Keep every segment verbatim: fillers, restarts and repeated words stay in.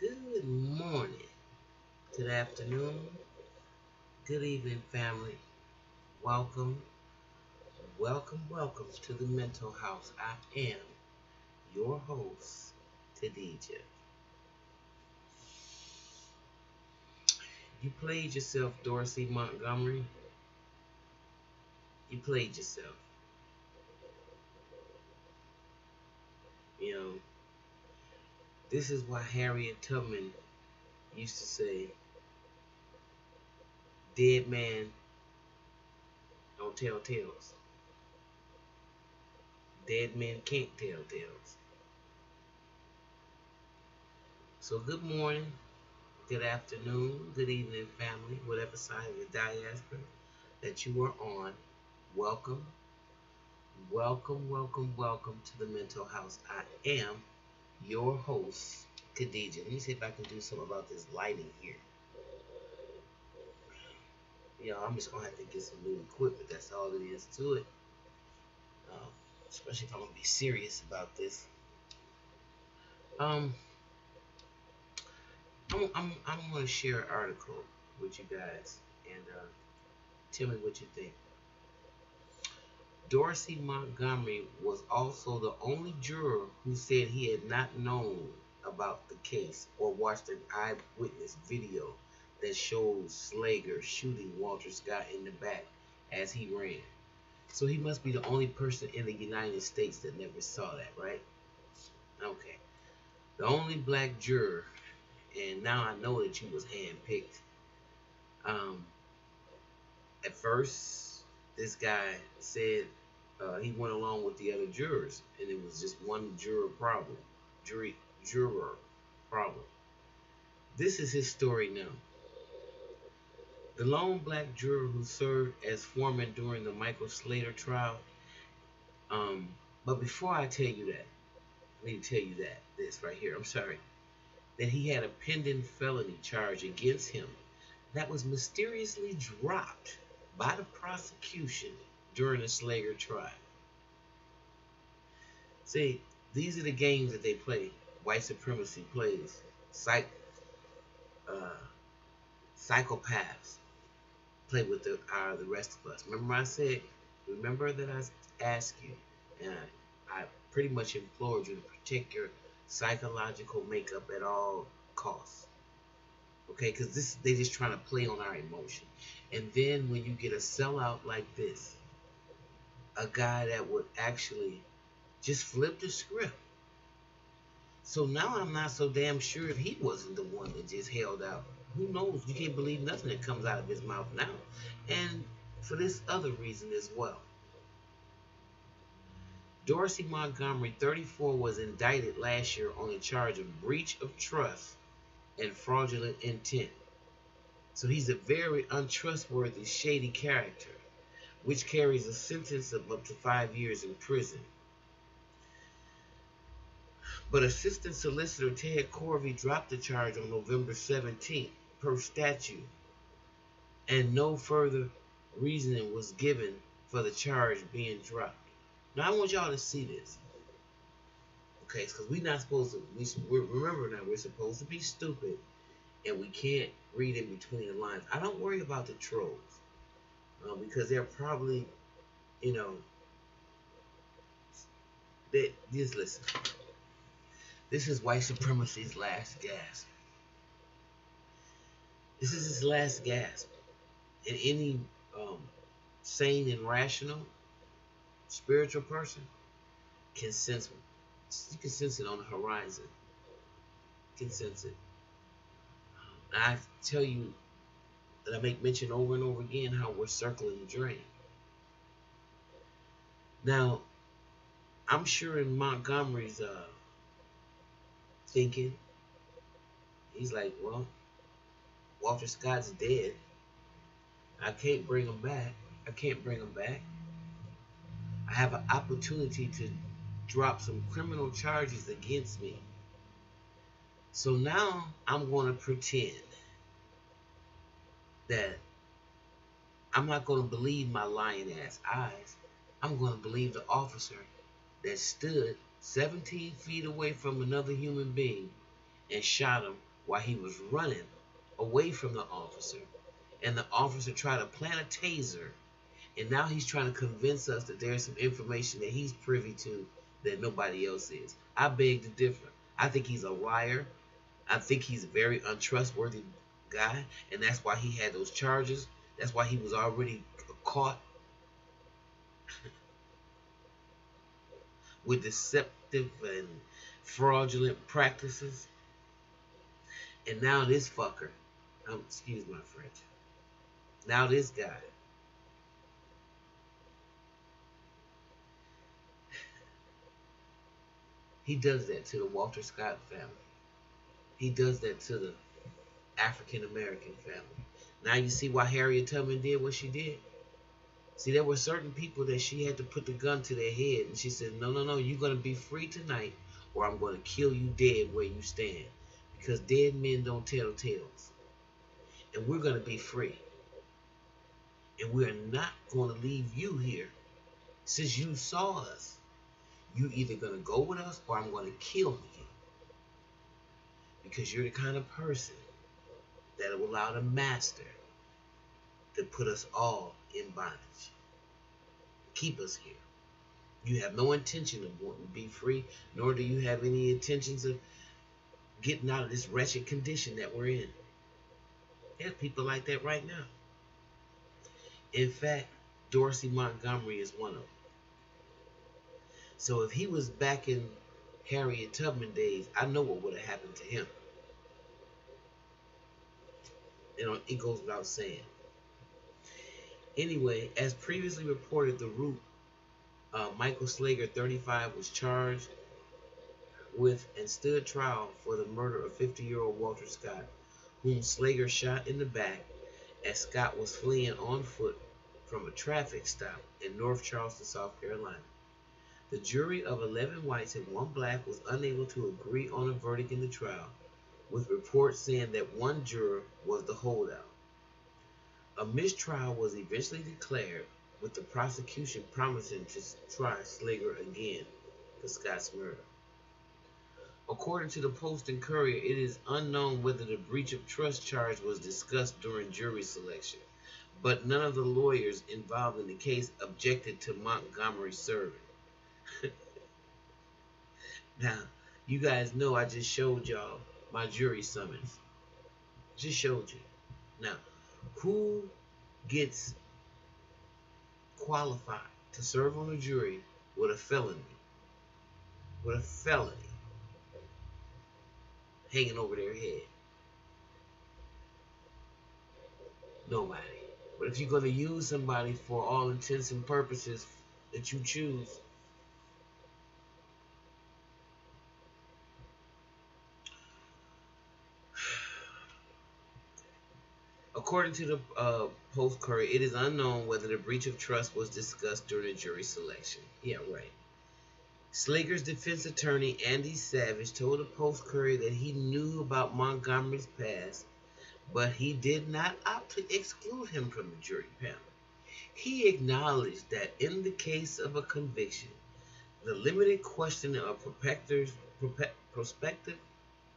Good morning, good afternoon, good evening, family. Welcome, welcome, welcome to the Mental House. I am your host, Khadijah. You played yourself, Dorsey Montgomery. You played yourself. You know, this is why Harriet Tubman used to say, dead man don't tell tales. Dead men can't tell tales. So good morning, good afternoon, good evening, family, whatever side of the diaspora that you are on. Welcome, welcome, welcome, welcome to the Mental House. I am your host, Khadijah. Let me see if I can do something about this lighting here. You know, I'm just going to have to get some new equipment. That's all it is to it. Uh, especially if I'm going to be serious about this. Um, I'm, I'm, I'm going to share an article with you guys and uh, tell me what you think. Dorsey Montgomery was also the only juror who said he had not known about the case or watched an eyewitness video that shows Slager shooting Walter Scott in the back as he ran. So he must be the only person in the United States that never saw that, right? Okay. The only black juror, and now I know that you was handpicked. Um, at first, this guy said Uh, he went along with the other jurors, and it was just one juror problem. Jury, juror problem. This is his story now. The lone black juror who served as foreman during the Michael Slager trial. Um, but before I tell you that, I need to tell you that, this right here, I'm sorry, that he had a pending felony charge against him that was mysteriously dropped by the prosecution during the Slager trial. See, these are the games that they play. White supremacy plays. Psych, uh, psychopaths play with the, uh, the rest of us. Remember I said, remember that I asked you, and I, I pretty much implored you to protect your psychological makeup at all costs. Okay, because this, they're just trying to play on our emotion. And then when you get a sellout like this, a guy that would actually just flip the script. So now I'm not so damn sure if he wasn't the one that just held out. Who knows? You can't believe nothing that comes out of his mouth now. And for this other reason as well. Dorsey Montgomery, thirty-four, was indicted last year on a charge of breach of trust and fraudulent intent. So he's a very untrustworthy, shady character, which carries a sentence of up to five years in prison. But Assistant Solicitor Ted Corvie dropped the charge on November seventeenth per statute, and no further reasoning was given for the charge being dropped. Now I want y'all to see this, okay? Because we're not supposed to. We we're, remember now we're supposed to be stupid, and we can't read in between the lines. I don't worry about the trolls. Uh, because they're probably, you know, they, just listen. This is white supremacy's last gasp. This is his last gasp. And any um, sane and rational, spiritual person can sense it. You can sense it on the horizon. You can sense it. Um, I tell you, that I make mention over and over again how we're circling the drain. Now, I'm sure in Montgomery's uh, thinking, he's like, well, Walter Scott's dead. I can't bring him back. I can't bring him back. I have an opportunity to drop some criminal charges against me. So now I'm going to pretend that I'm not going to believe my lying ass eyes. I'm going to believe the officer that stood seventeen feet away from another human being and shot him while he was running away from the officer, and the officer tried to plant a taser, and now he's trying to convince us that there's some information that he's privy to that nobody else is. I beg to differ. I think he's a liar. I think he's a very untrustworthy guy, and that's why he had those charges. That's why he was already caught with deceptive and fraudulent practices. And now this fucker, um, excuse my French, now this guy he does that to the Walter Scott family. He does that to the African American family. Now you see why Harriet Tubman did what she did. See, there were certain people that she had to put the gun to their head, and she said, no, no, no, you're going to be free tonight, or I'm going to kill you dead where you stand, because dead men don't tell tales. And we're going to be free, and we're not going to leave you here. Since you saw us, you're either going to go with us, or I'm going to kill you, because you're the kind of person that will allow the master to put us all in bondage, keep us here. You have no intention of wanting to be free, nor do you have any intentions of getting out of this wretched condition that we're in. There's people like that right now. In fact, Dorsey Montgomery is one of them. So if he was back in Harriet Tubman days, I know what would have happened to him. And it goes without saying. Anyway, as previously reported, The Root, uh, Michael Slager, thirty-five, was charged with and stood trial for the murder of fifty-year-old Walter Scott, whom Slager shot in the back as Scott was fleeing on foot from a traffic stop in North Charleston, South Carolina. The jury of eleven whites and one black was unable to agree on a verdict in the trial, with reports saying that one juror was the holdout. A mistrial was eventually declared, with the prosecution promising to try Slager again for Scott's murder. According to the Post and Courier, it is unknown whether the breach of trust charge was discussed during jury selection, but none of the lawyers involved in the case objected to Montgomery serving. Now, you guys know I just showed y'all my jury summons. Just showed you. Now, who gets qualified to serve on a jury with a felony? With a felony hanging over their head? Nobody. But if you're going to use somebody for all intents and purposes that you choose, according to the uh, Post Courier, it is unknown whether the breach of trust was discussed during the jury selection. Yeah, right. Slager's defense attorney, Andy Savage, told the Post Courier that he knew about Montgomery's past, but he did not opt to exclude him from the jury panel. He acknowledged that in the case of a conviction, the limited question of prospective, prospective,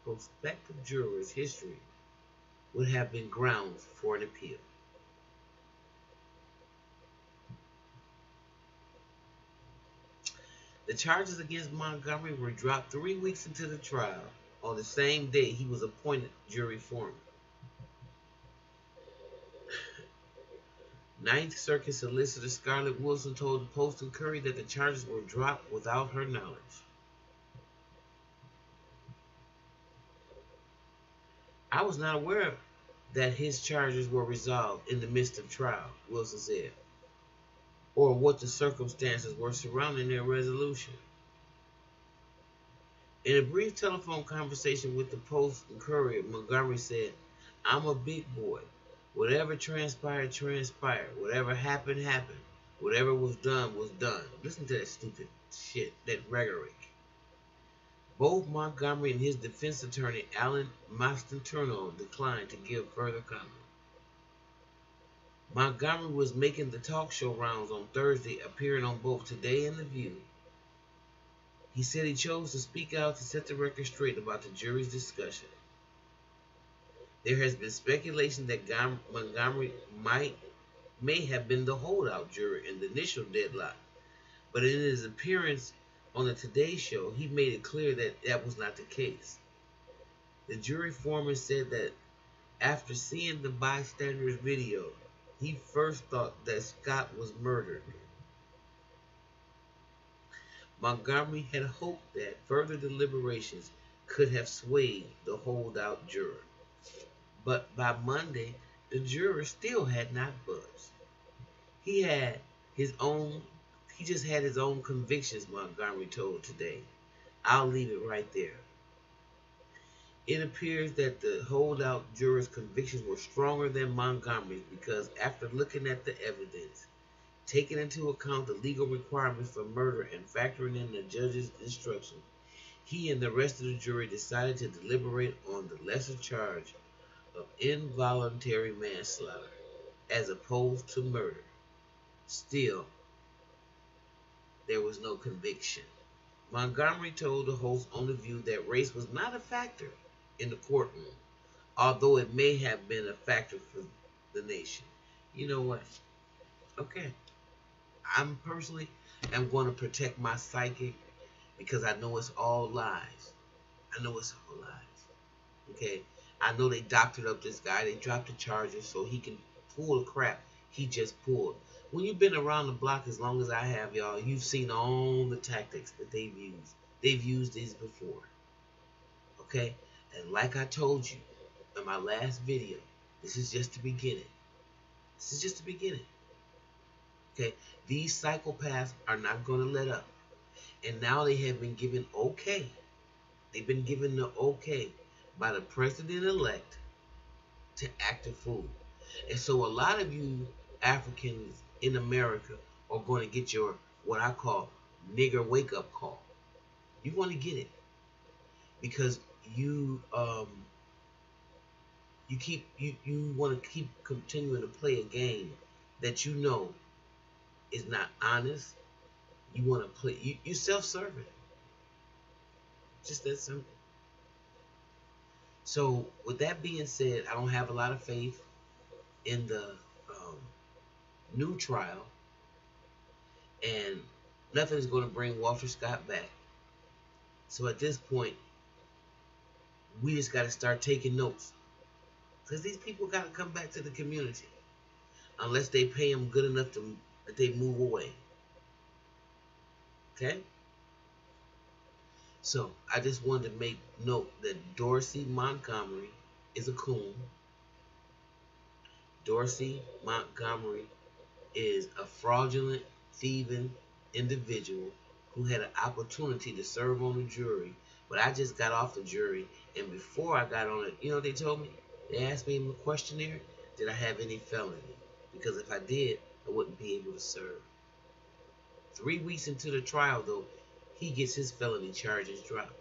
prospective jurors' history would have been grounds for an appeal. The charges against Montgomery were dropped three weeks into the trial on the same day he was appointed jury foreman. Ninth Circuit Solicitor Scarlett Wilson told the Post and Courier that the charges were dropped without her knowledge. I was not aware that his charges were resolved in the midst of trial, Wilson said, or what the circumstances were surrounding their resolution. In a brief telephone conversation with the Post and Courier, Montgomery said, I'm a big boy. Whatever transpired, transpired. Whatever happened, happened. Whatever was done, was done. Listen to that stupid shit, that rhetoric. Both Montgomery and his defense attorney, Alan Mastin Turano, declined to give further comment. Montgomery was making the talk show rounds on Thursday, appearing on both Today and The View. He said he chose to speak out to set the record straight about the jury's discussion. There has been speculation that Montgomery might may have been the holdout juror in the initial deadlock, but in his appearance on the Today show, he made it clear that that was not the case. The jury foreman said that after seeing the bystander's video, he first thought that Scott was murdered. Montgomery had hoped that further deliberations could have swayed the holdout juror, but by Monday, the juror still had not budged. He had his own, he just had his own convictions, Montgomery told Today. I'll leave it right there. It appears that the holdout juror's convictions were stronger than Montgomery's because after looking at the evidence, taking into account the legal requirements for murder and factoring in the judge's instruction, he and the rest of the jury decided to deliberate on the lesser charge of involuntary manslaughter as opposed to murder. Still, there was no conviction. Montgomery told the host on The View that race was not a factor in the courtroom, although it may have been a factor for the nation. You know what? Okay. I'm personally am going to protect my psyche because I know it's all lies. I know it's all lies. Okay? I know they doctored up this guy. They dropped the charges so he can pull the crap he just pulled. When you've been around the block as long as I have, y'all, you've seen all the tactics that they've used. They've used these before. Okay? And like I told you in my last video, this is just the beginning. This is just the beginning. Okay, these psychopaths are not going to let up. And now they have been given okay. They've been given the okay by the president-elect to act a fool. And so a lot of you Africans in America are going to get your, what I call, nigger wake-up call. You're going to get it. Because you, um, you keep, you, you want to keep continuing to play a game that you know is not honest. You want to play. You, you self-serving. Just that simple. So with that being said, I don't have a lot of faith in the um, new trial. And nothing is going to bring Walter Scott back. So at this point, we just got to start taking notes. Because these people got to come back to the community. Unless they pay them good enough to that they move away. Okay? So, I just wanted to make note that Dorsey Montgomery is a coon. Dorsey Montgomery is a fraudulent, thieving individual who had an opportunity to serve on the jury. But I just got off the jury, and before I got on it, you know what they told me? They asked me in the questionnaire, did I have any felony? Because if I did, I wouldn't be able to serve. Three weeks into the trial, though, he gets his felony charges dropped.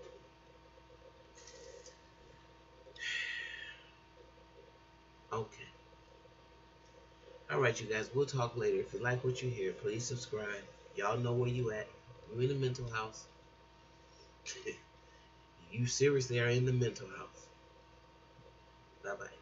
Okay. Alright, you guys, we'll talk later. If you like what you hear, please subscribe. Y'all know where you at. You're in the mental house. You seriously are in the mental house. Bye-bye.